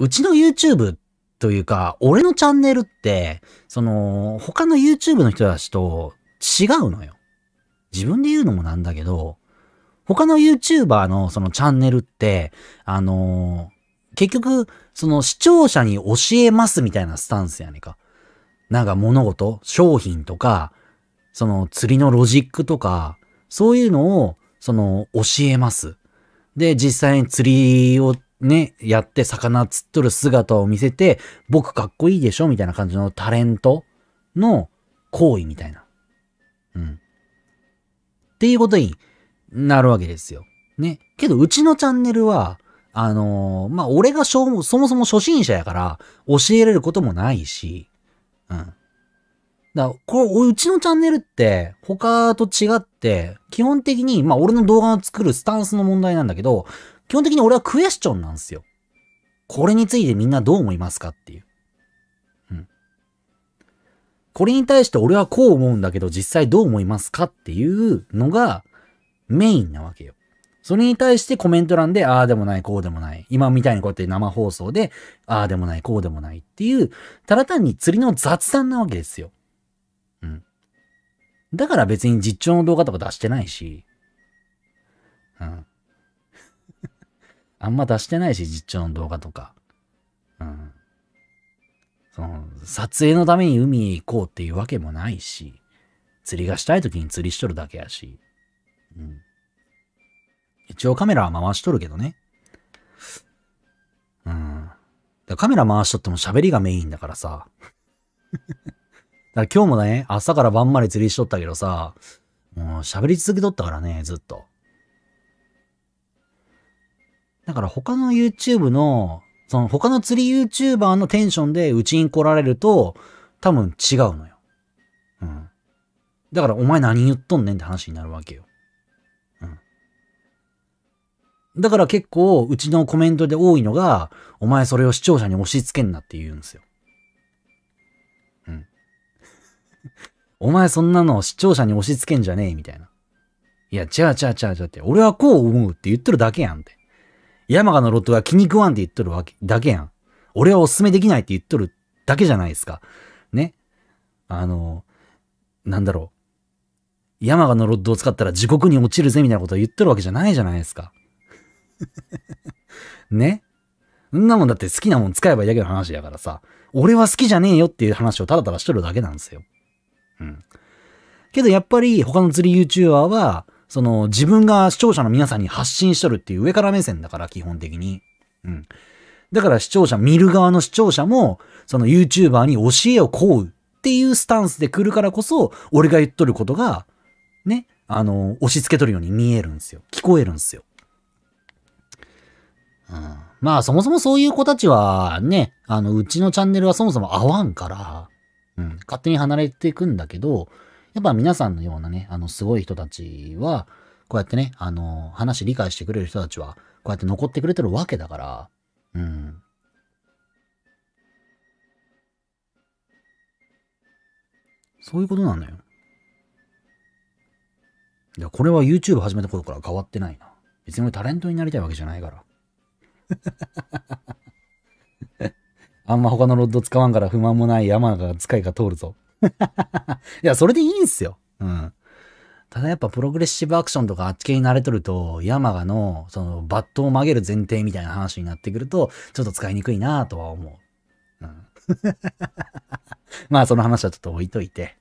うちの YouTube というか、俺のチャンネルって、他の YouTube の人たちと違うのよ。自分で言うのもなんだけど、他の YouTuber のそのチャンネルって、結局、その視聴者に教えますみたいなスタンスやねんか。なんか物事、商品とか、その釣りのロジックとか、そういうのを、教えます。で、実際に釣りをね、やって魚釣っとる姿を見せて、僕かっこいいでしょみたいな感じのタレントの行為みたいな。うん。っていうことになるわけですよ。ね。けど、うちのチャンネルは、まあ、俺がそもそも初心者やから、教えれることもないし、うん。だこれ、うちのチャンネルって、他と違って、基本的に、まあ、俺の動画を作るスタンスの問題なんだけど、基本的に俺はクエスチョンなんですよ。これについてみんなどう思いますかっていう。うん。これに対して俺はこう思うんだけど、実際どう思いますかっていうのが、メインなわけよ。それに対してコメント欄で、ああでもない、こうでもない。今みたいにこうやって生放送で、ああでもない、こうでもないっていう、ただ単に釣りの雑談なわけですよ。うん。だから別に実況の動画とか出してないし、うん。あんま出してないし、実況の動画とか。うん。撮影のために海に行こうっていうわけもないし、釣りがしたい時に釣りしとるだけやし、うん。一応カメラは回しとるけどね。うん。カメラ回しとっても喋りがメインだからさ。だから今日もね、朝から晩まで釣りしとったけどさ、もう喋り続けとったからね、ずっと。だから他の YouTube の、他の釣り YouTuber のテンションでうちに来られると、多分違うのよ。うん。だからお前何言っとんねんって話になるわけよ。だから結構、うちのコメントで多いのが、お前それを視聴者に押し付けんなって言うんですよ。うん。お前そんなの視聴者に押し付けんじゃねえみたいな。いや、違うって。俺はこう思うって言ってるだけやんって。山鹿のロットが気に食わんって言っとるわけ、だけやん。俺はおすすめできないって言っとるだけじゃないですか。ね。なんだろう。山鹿のロッドを使ったら地獄に落ちるぜみたいなことを言っとるわけじゃないじゃないですか。ね。そんなもんだって好きなもん使えばいいだけの話だからさ。俺は好きじゃねえよっていう話をただただしとるだけなんですよ。うん。けどやっぱり他の釣り YouTuber は、自分が視聴者の皆さんに発信しとるっていう上から目線だから、基本的に。うん。だから見る側の視聴者も、YouTuber に教えを請うっていうスタンスで来るからこそ、俺が言っとることが、ね、押し付けとるように見えるんですよ。聞こえるんですよ。うん、まあそもそもそういう子たちはね、うちのチャンネルはそもそも合わんから、うん、勝手に離れていくんだけど、やっぱ皆さんのようなね、すごい人たちは、こうやってね、話理解してくれる人たちは、こうやって残ってくれてるわけだから、うん。そういうことなんだよ。いや、これは YouTube 始めた頃から変わってないな。別に俺タレントになりたいわけじゃないから。あんま他のロッド使わんから不満もない山が使いが通るぞ。いや、それでいいんすよ。うん。ただやっぱプログレッシブアクションとかあっち系に慣れとると、山がの、バットを曲げる前提みたいな話になってくると、ちょっと使いにくいなぁとは思う。うん。まあその話はちょっと置いといて。